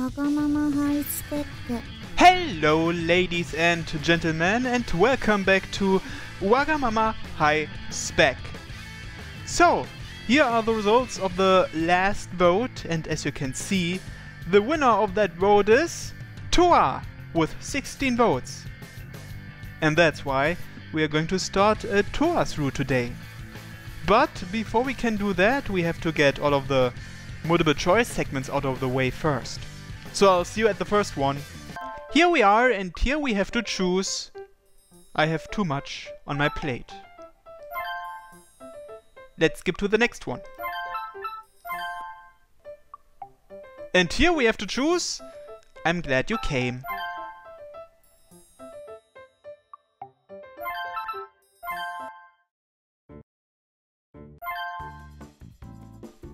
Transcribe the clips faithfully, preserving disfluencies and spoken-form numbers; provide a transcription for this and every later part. Wagamama High Spec. Hello, ladies and gentlemen, and welcome back to Wagamama High Spec. So, here are the results of the last vote, and as you can see, the winner of that vote is Toa with sixteen votes. And that's why we are going to start a Toa's route today. But before we can do that, we have to get all of the multiple choice segments out of the way first. So I'll see you at the first one. Here we are, and here we have to choose. I have too much on my plate. Let's skip to the next one. And here we have to choose. I'm glad you came.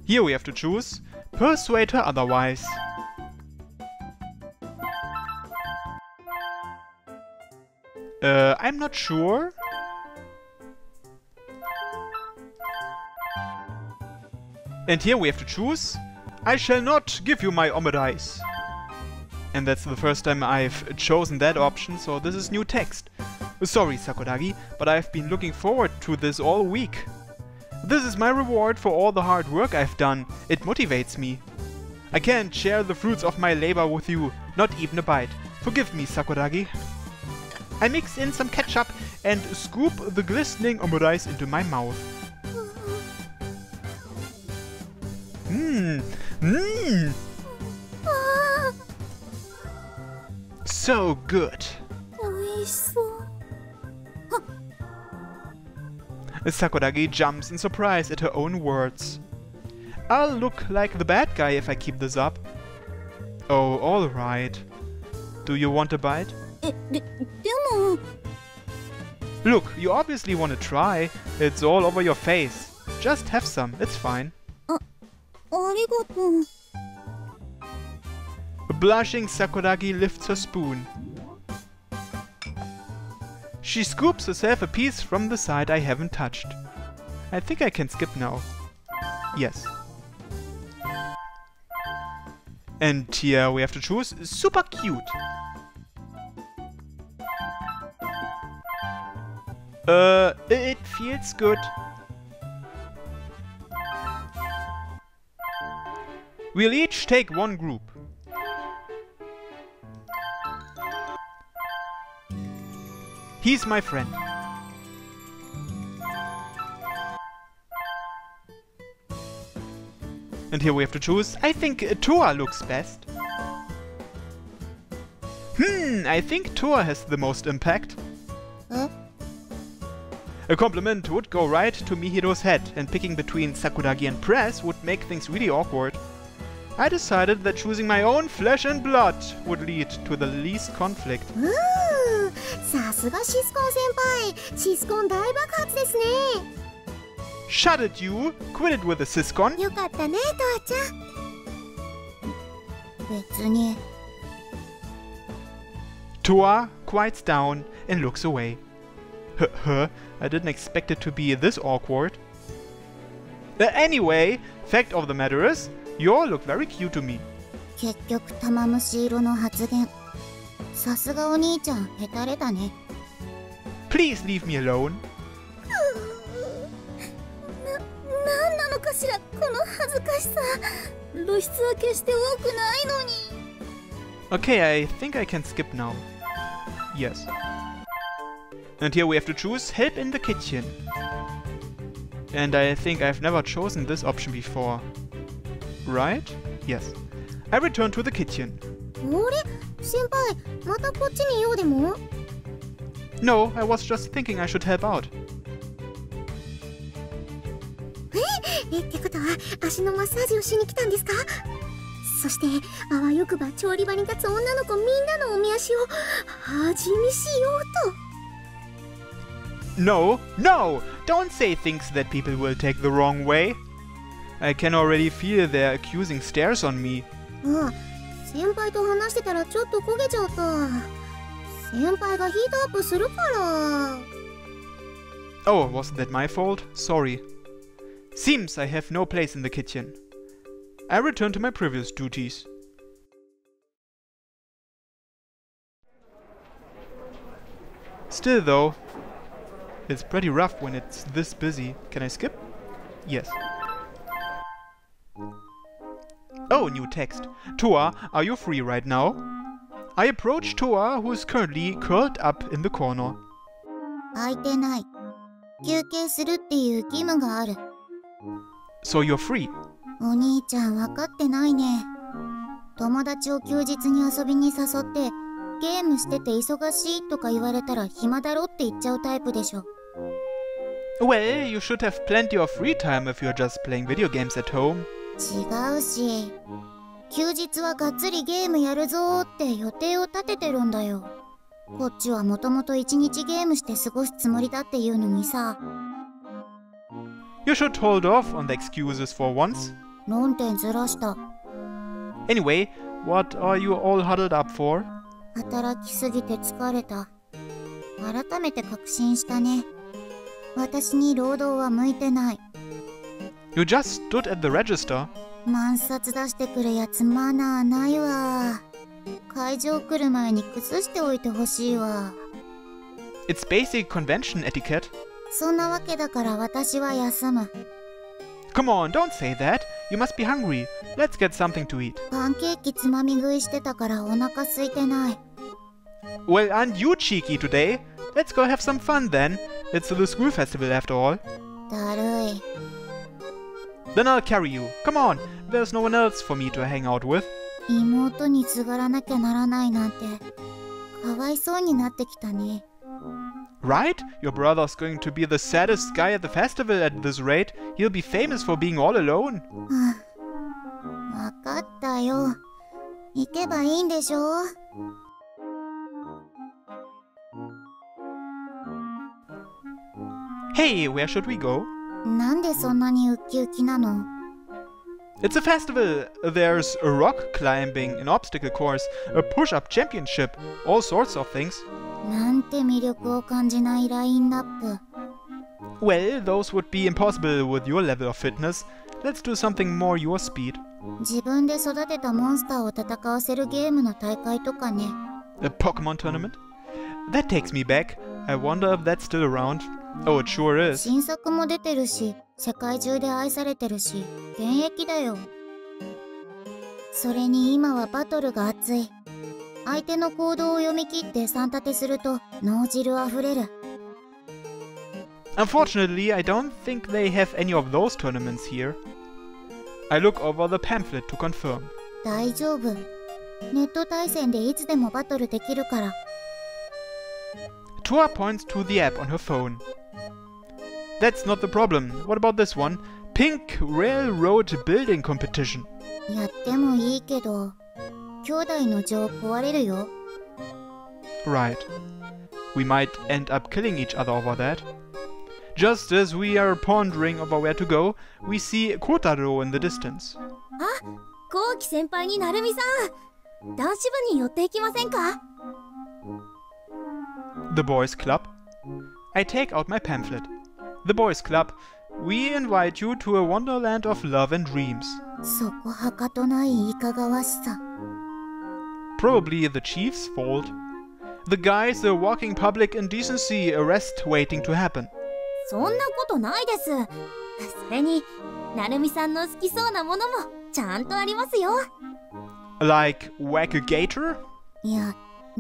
Here we have to choose. Persuade her otherwise. Uh, I'm not sure. And here we have to choose. I shall not give you my omedice. And that's the first time I've chosen that option, so this is new text. Sorry, Sakuragi, but I've been looking forward to this all week. This is my reward for all the hard work I've done. It motivates me. I can't share the fruits of my labor with you, not even a bite. Forgive me, Sakuragi. I mix in some ketchup and scoop the glistening omurice into my mouth. Mmm, mmm! So good! Sakuragi jumps in surprise at her own words. I'll look like the bad guy if I keep this up. Oh, alright. Do you want a bite? Look, you obviously want to try. It's all over your face. Just have some, it's fine. Blushing, Sakuragi lifts her spoon. She scoops herself a piece from the side I haven't touched. I think I can skip now. Yes. And here we have to choose super cute. Uh, it feels good. We'll each take one group. He's my friend. And here we have to choose. I think Toa looks best. Hmm, I think Toa has the most impact. Huh? A compliment would go right to Mihiro's head, and picking between Sakuragi and Press would make things really awkward. I decided that choosing my own flesh and blood would lead to the least conflict. Shut it, you! Quit it with a Siscon! Toa quiets down and looks away. Huh, I didn't expect it to be this awkward. Uh, anyway, fact of the matter is, you all look very cute to me. Please leave me alone. Okay, I think I can skip now. Yes. And here we have to choose help in the kitchen. And I think I've never chosen this option before. Right? Yes. I return to the kitchen. No, I was just thinking I should help out. No, no! Don't say things that people will take the wrong way. I can already feel their accusing stares on me. Oh, wasn't that my fault? Sorry. Seems I have no place in the kitchen. I return to my previous duties. Still though, it's pretty rough when it's this busy. Can I skip? Yes. Oh, new text. Toa, are you free right now? I approach Toa, who is currently curled up in the corner. 空いてない。休憩するっていう義務がある。 So you're free. お兄ちゃん分かってないね。友達を休日に遊びに誘って、ゲームしてて忙しいとか言われたら暇だろって言っちゃうタイプでしょ。 Well, you should have plenty of free time if you're just playing video games at home. 違うし、休日はがっつりゲームやるぞーって予定を立ててるんだよ。こっちはもともと一日ゲームして過ごすつもりだっていうのにさ。 You should hold off on the excuses for once. 論点ずらした。 Anyway, what are you all huddled up for? 働きすぎて疲れた。改めて確信したね。私に労働は向いてない。 You just stood at the register. 満札出してくるやつマナーないわ。会場来る前に崩しておいてほしいわ。 It's basic convention etiquette. そんなわけだから私は休む。 Come on, don't say that. You must be hungry. Let's get something to eat. パンケーキつまみ食いしてたからお腹空いてない。 Well, aren't you cheeky today? Let's go have some fun then. It's the school festival after all. だるい。Then I'll carry you. Come on, there's no one else for me to hang out with. 妹にすがらなきゃならないなんて、かわいそうになってきたね。 Right? Your brother's going to be the saddest guy at the festival at this rate. He'll be famous for being all alone. わかったよ。行けばいいんでしょ？Hey, where should we go? なんでそんなにウキウキなの？ It's a festival. There's a rock climbing, an obstacle course, a push-up championship, all sorts of things. なんて魅力を感じないラインナップ。 Well, those would be impossible with your level of fitness. Let's do something more your speed. 自分で育てたモンスターを戦わせるゲームの大会とかね。 A Pokemon tournament? That takes me back. I wonder if that's still around. Oh, it sure is. 新作も出てるし、世界中で愛されてるし、現役だよ。それに今はバトルが熱い。相手の行動を読み切って三立てすると脳汁あふれる。 Unfortunately, I don't think they have any of those tournaments here. I look over the pamphlet to confirm. 大丈夫。ネット対戦でいつでもバトルできるから。 Toa points to the app on her phone. That's not the problem. What about this one? Pink Railroad Building Competition. やってもいいけど。兄弟の情壊れるよ。 Right. We might end up killing each other over that. Just as we are pondering over where to go, we see Kotaro in the distance. あ、コウキ先輩になるみさん、男子部に寄っていきませんか？ The Boys Club. I take out my pamphlet. The Boys Club. We invite you to a wonderland of love and dreams. そこはかとないいかがわしさ。 Probably the chief's fault. The guy's a walking public indecency arrest waiting to happen. そんなことないです。それに、なるみさんの好きそうなものもちゃんとありますよ。 Like Whack a Gator? いや、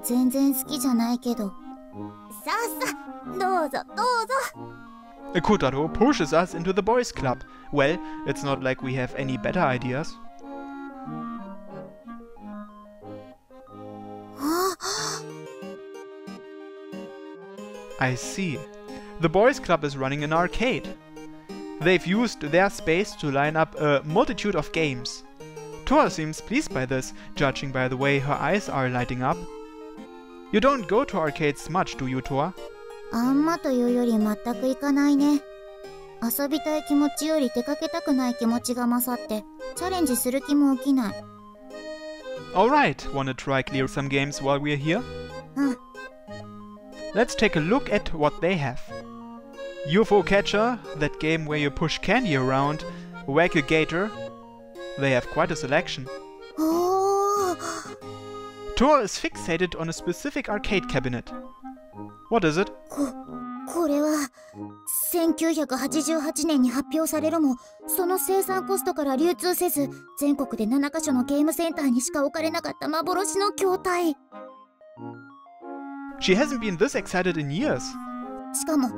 全然好きじゃないけど。さあさ、どうぞどうぞ。 Kotaro pushes us into the boys' club. Well, it's not like we have any better ideas. I see. The Boys Club is running an arcade. They've used their space to line up a multitude of games. Toa seems pleased by this, judging by the way her eyes are lighting up. You don't go to arcades much, do you, Toa? あんまというより全く行かないね。遊びたい気持ちより出かけたくない気持ちが勝って、チャレンジする気も起きない。Alright, wanna try clear some games while we're here? うん。 Let's take a look at what they have. U F O Catcher, that game where you push candy around, Whack a Gator. They have quite a selection. Oh. Toa is fixated on a specific arcade cabinet. What is it? これはせんきゅうひゃくはちじゅうはちねんに発表されるも、その生産コストから流通せず、全国でななカ所のゲームセンターにしか置かれなかった幻の筐体。 She hasn't been this excited in years. しかも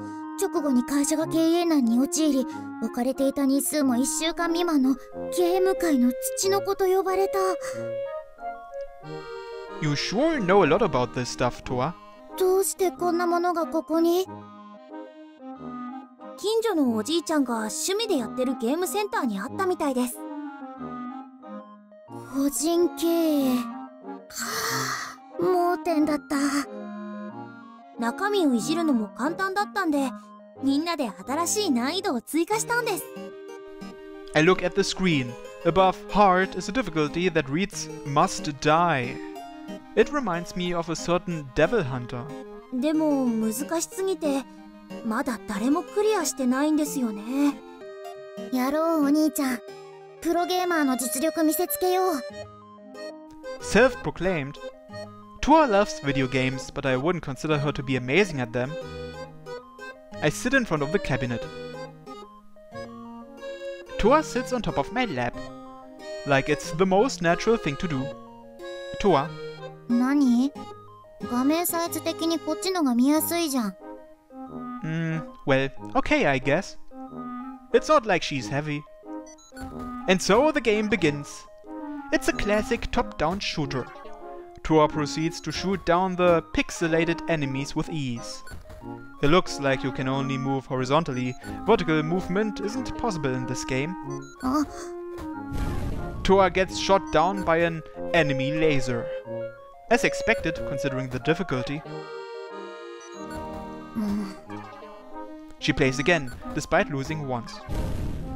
直後に会社が経営難に陥り、置かれていた日数もいっしゅうかん未満のゲーム界の土の子と呼ばれた。 You sure know a lot about this stuff, Toa. どうしてこんなものがここに? 近所のおじいちゃんが趣味でやってるゲームセンターにあったみたいです。個人経営。盲点だった。中身をいじるのも簡単だったんで、みんなで新しい難易度を追加したんです。I look at the screen. Above hard is a difficulty that reads must die. It reminds me of a certain devil hunter. でも難しすぎて。 まだ誰もクリアしてないんですよね。やろうお兄ちゃん。プロゲーマーの実力見せつけよう。Self-proclaimed. Toa loves video games, but I wouldn't consider her to be amazing at them. I sit in front of the cabinet. Toa sits on top of my lap, like it's the most natural thing to do. Toa. 何? 画面サイズ的にこっちのが見やすいじゃん。 Mm, well, okay, I guess. It's not like she's heavy. And so the game begins. It's a classic top-down shooter. Toa proceeds to shoot down the pixelated enemies with ease. It looks like you can only move horizontally. Vertical movement isn't possible in this game. Oh. Toa gets shot down by an enemy laser. As expected, considering the difficulty. She plays again, despite losing once.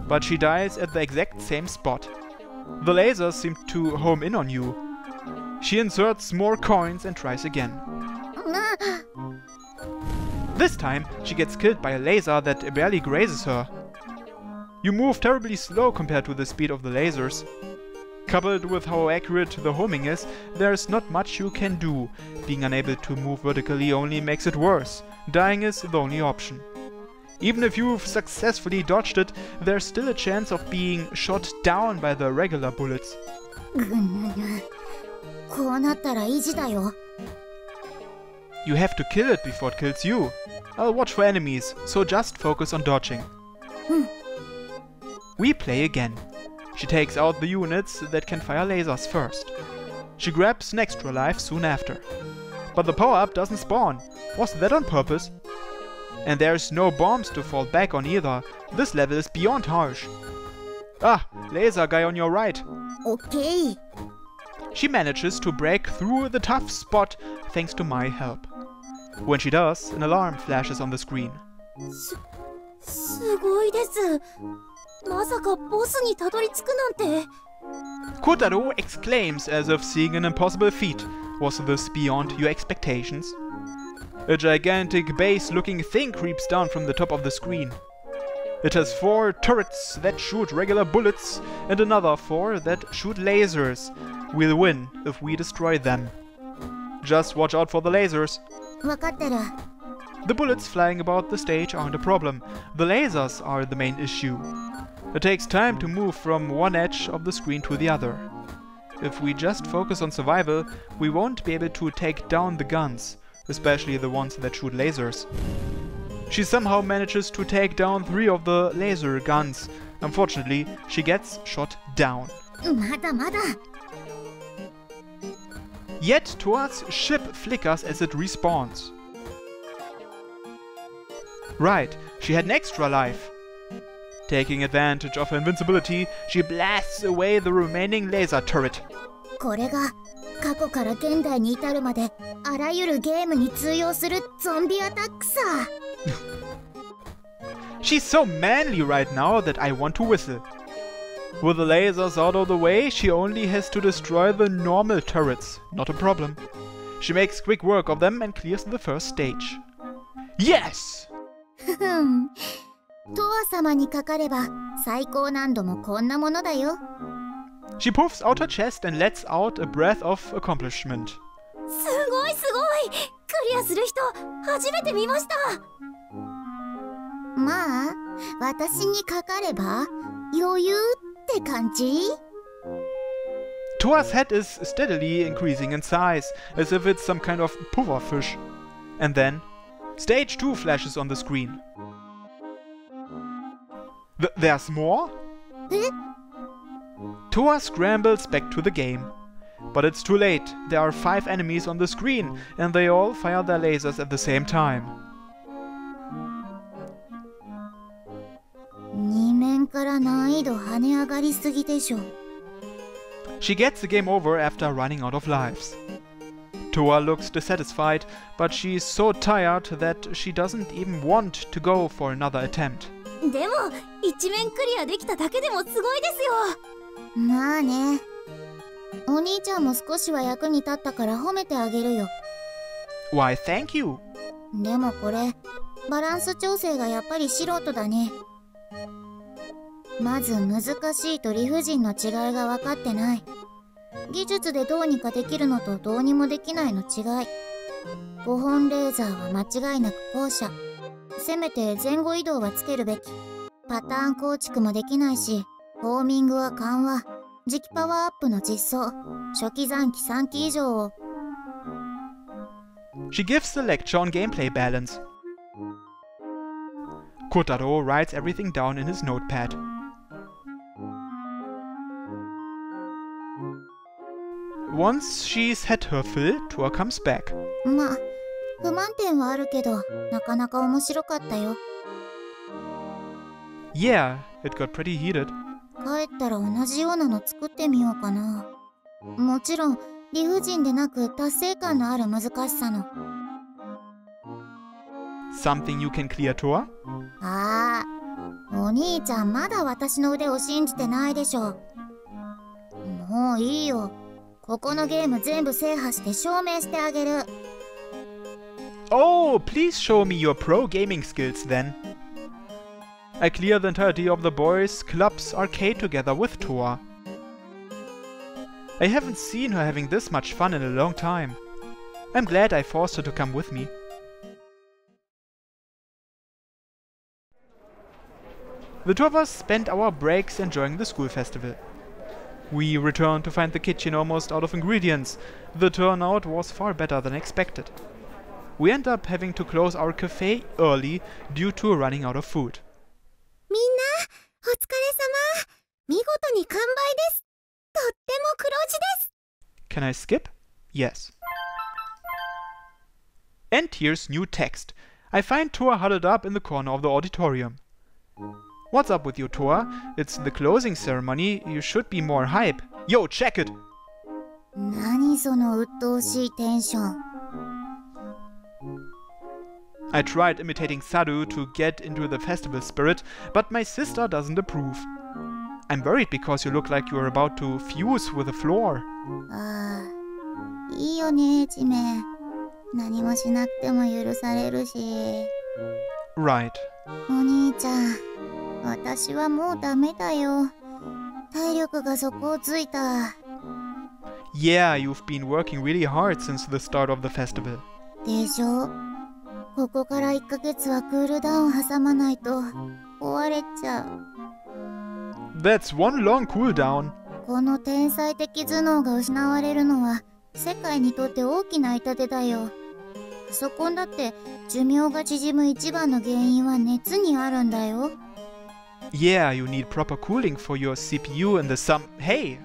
But she dies at the exact same spot. The lasers seem to home in on you. She inserts more coins and tries again. This time, she gets killed by a laser that barely grazes her. You move terribly slow compared to the speed of the lasers. Coupled with how accurate the homing is, there's not much you can do. Being unable to move vertically only makes it worse. Dying is the only option. Even if you've successfully dodged it, there's still a chance of being shot down by the regular bullets. You have to kill it before it kills you. I'll watch for enemies, so just focus on dodging. We play again. She takes out the units that can fire lasers first. She grabs an extra life soon after. But the power-up doesn't spawn. Was that on purpose? And there's no bombs to fall back on either. This level is beyond harsh. Ah, laser guy on your right. Okay. She manages to break through the tough spot thanks to my help. When she does, an alarm flashes on the screen. Kotaro exclaims as if seeing an impossible feat. Was this beyond your expectations? A gigantic base-looking thing creeps down from the top of the screen. It has four turrets that shoot regular bullets and another four that shoot lasers. We'll win if we destroy them. Just watch out for the lasers. The bullets flying about the stage aren't a problem. The lasers are the main issue. It takes time to move from one edge of the screen to the other. If we just focus on survival, we won't be able to take down the guns. Especially the ones that shoot lasers. She somehow manages to take down three of the laser guns. Unfortunately, she gets shot down. Yet Toa's ship flickers as it respawns. Right, she had an extra life. Taking advantage of her invincibility, she blasts away the remaining laser turret. これが 過去から現代に至るまであらゆるゲームに通用するゾンビアタックさ。She's so manly right now that I want to whistle. With the lasers out of the way, she only has to destroy the normal turrets. Not a problem. She makes quick work of them and clears the first stage. Yes! トア様にかかれば最高難度もこんなものだよ。 She puffs out her chest and lets out a breath of accomplishment. リアする人初めて見ました。まあ私にかかれば余裕って感じ。 Toa's head is steadily increasing in size, as if it's some kind of puffer fish. And then, stage two flashes on the screen. Th there's more? Toa scrambles back to the game. But it's too late, there are five enemies on the screen, and they all fire their lasers at the same time. に面から難易度跳ね上がりすぎでしょ。 She gets the game over after running out of lives. Toa looks dissatisfied, but she's so tired that she doesn't even want to go for another attempt. でも、一面クリアできただけでもすごいですよ。まあね。お兄ちゃんも少しは役に立ったから褒めてあげるよ。Why, thank you. でもこれ、バランス調整がやっぱり素人だね。まず難しいと理不尽の違いが分かってない。技術でどうにかできるのとどうにもできないの違い。ごほんレーザーは間違いなく後者。せめて前後移動はつけるべき。パターン構築もできないし、フォーミングは緩和。磁気パワーアップの実装。初期残機さんき以上を。She gives the lecture on gameplay balance. Kotaro writes everything down in his notepad. Once she's had her fill, Toa comes back. まあ、不満点はあるけど、なかなか面白かったよ。Yeah, it got pretty heated. 帰ったら同じようなの作ってみようかな。もちろん、理不尽でなく達成感のある難しさの。Something you can clear, Toa? ああ、お兄ちゃんまだ私の腕を信じてないでしょ。もういいよ。 ここのゲーム全部制覇して証明してあげる。Oh, please show me your pro gaming skills then. I clear the entirety of the boys' club's arcade together with Toa. I haven't seen her having this much fun in a long time. I'm glad I forced her to come with me. The two of us spent our breaks enjoying the school festival. We returned to find the kitchen almost out of ingredients. The turnout was far better than expected. We end up having to close our cafe early due to running out of food. みんな、お疲れ様。見事に完売です。とっても黒字です。 Can I skip? Yes. And here's new text. I find Toa huddled up in the corner of the auditorium. What's up with you, Toa? It's the closing ceremony. You should be more hype. Yo, check it! 何その鬱陶しいテンション。 I tried imitating Saru to get into the festival spirit, but my sister doesn't approve. I'm worried because you look like you're about to fuse with the floor. ああ、いいよね、地面。何もしなくても許されるし。Right. お兄ちゃん。 私はもうダメだよ。体力が底をついた。Yeah, you've been working really hard since the start of the festival. でしょ。ここからいっかげつはクールダウン挟まないと壊れちゃう。That's one long cool down. この天才的頭脳が失われるのは世界にとって大きな痛手だよ。パソコンだって寿命が縮む一番の原因は熱にあるんだよ。 Yeah, you need proper cooling for your C P U and the sum. Hey!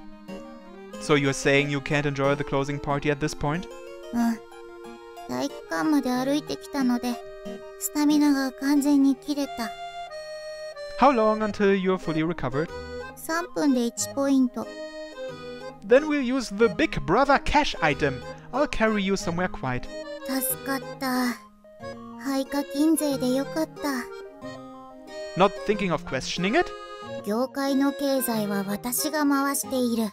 So you're saying you can't enjoy the closing party at this point? うん。体育館まで歩いてきたので、スタミナが完全に切れた。How long until you're fully recovered? three minutesでone point. Then we'll use the Big Brother cash item. I'll carry you somewhere quiet. 助かった。廃課金税でよかった。 Not thinking of questioning it? 業界の経済は私が回している。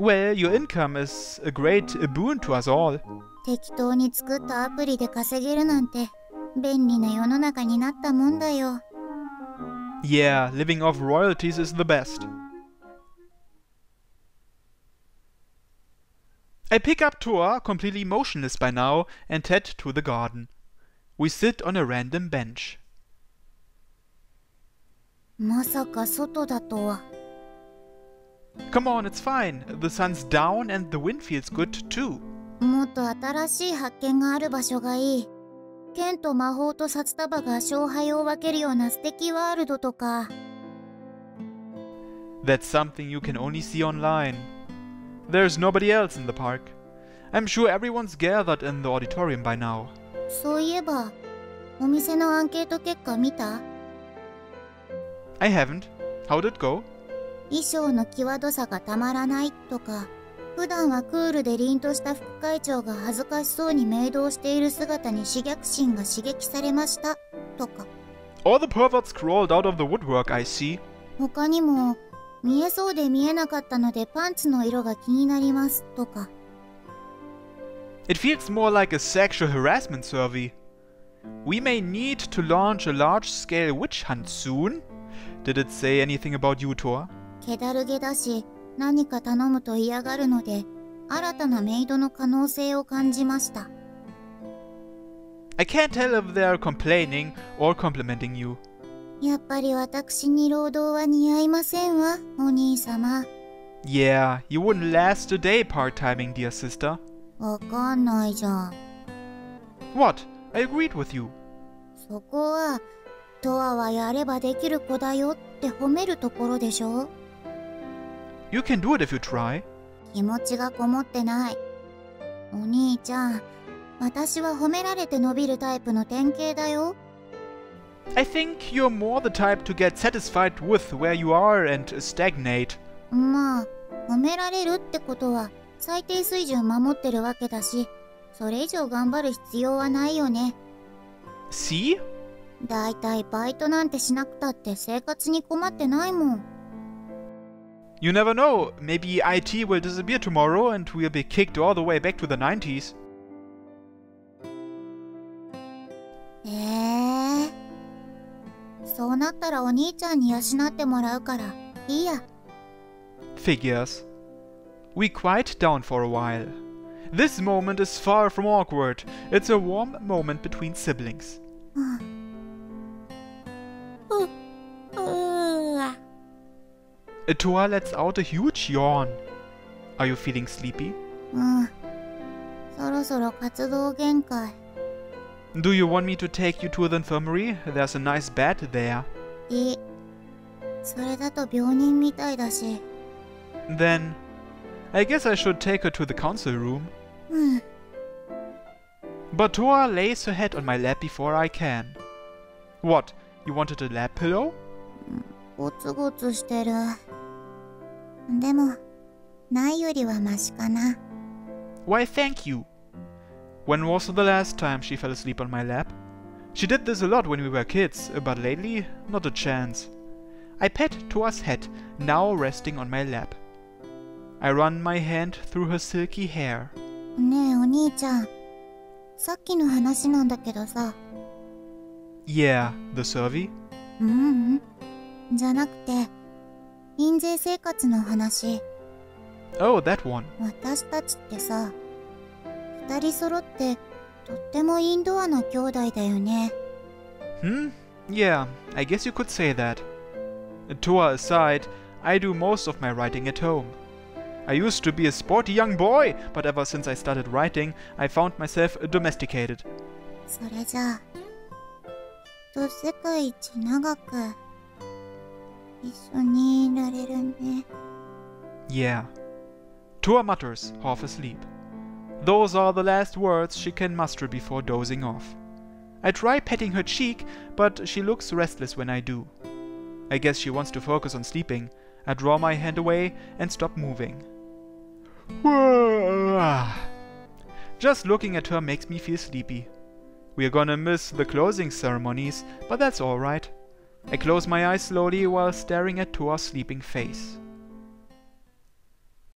Well, your income is a great boon to us all. 適当に作ったアプリで稼げるなんて便利な世の中になったもんだよ。 Yeah, living off royalties is the best. I pick up Toa, completely motionless by now, and head to the garden. We sit on a random bench. まさか外だとは。 Come on, it's fine. The sun's down and the wind feels good too. もっと新しい発見がある場所がいい。剣と魔法と札束が勝敗を分けるような素敵ワールドとか。 That's something you can only see online. There's nobody else in the park. I'm sure everyone's gathered in the auditorium by now. そういえば、お店のアンケート結果見た? I haven't. How did it go? 衣装の際どさがたまらないとか、普段はクールで凛とした副会長が恥ずかしそうに明導している姿に刺激心が刺激されましたとか。All the perverts crawled out of the woodwork, I see. 他にも、見えそうで見えなかったのでパンツの色が気になりますとか。It feels more like a sexual harassment survey. We may need to launch a large-scale witch hunt soon. Did it say anything about you, Toa? けだるげだし、何か頼むと嫌がるので、新たなメイドの可能性を感じました。I can't tell if they are complaining or complimenting you. やっぱり私に労働は似合いませんわ、お兄様。Yeah, you wouldn't last a day part-timing, dear sister. わかんないじゃん。What? I agreed with you. そこは、トアはやればできる子だよって褒めるところでしょ。 You can do it if you try. 気持ちがこもってない。お兄ちゃん、私は褒められて伸びるタイプの典型だよ。I think you're more the type to get satisfied with where you are and stagnate. まあ、褒められるってことは最低水準守ってるわけだし、それ以上頑張る必要はないよね。See? だいたいバイトなんてしなくたって生活に困ってないもん。You never know. Maybe I T will disappear tomorrow and we'll be kicked all the way back to the nineties. えー。そうなったらお兄ちゃんに養ってもらうから、いいや。Figures. We quiet down for a while. This moment is far from awkward. It's a warm moment between siblings. う、うわ。Toa lets out a huge yawn. Are you feeling sleepy? うん。そろそろ活動限界。Do you want me to take you to the infirmary? There's a nice bed there. いい。それだと病人みたいだし。Then, I guess I should take her to the council room. うん。But Toa lays her head on my lap before I can. What? You wanted a lap pillow? ゴツゴツしてる。でも、ないよりはマシかな。Why thank you? When was the last time she fell asleep on my lap? She did this a lot when we were kids, but lately, not a chance. I pet Toa's head, now resting on my lap. I run my hand through her silky hair. ねえお兄ちゃん、さっきの話なんだけどさ。Yeah, the survey? うんうん。じゃなくて、印税生活の話。Oh, that one. 私たちってさ、二人揃ってとってもインドアな兄弟だよね。Hmm? Yeah, I guess you could say that. Toa aside, I do most of my writing at home. I used to be a sporty young boy, but ever since I started writing, I found myself domesticated. それじゃあ、と世界一長く一緒にいられるね。Yeah. Toa mutters, half asleep. Those are the last words she can muster before dozing off. I try patting her cheek, but she looks restless when I do. I guess she wants to focus on sleeping. I draw my hand away and stop moving. Just looking at her makes me feel sleepy. We're gonna miss the closing ceremonies, but that's alright. I close my eyes slowly while staring at Toa's sleeping face.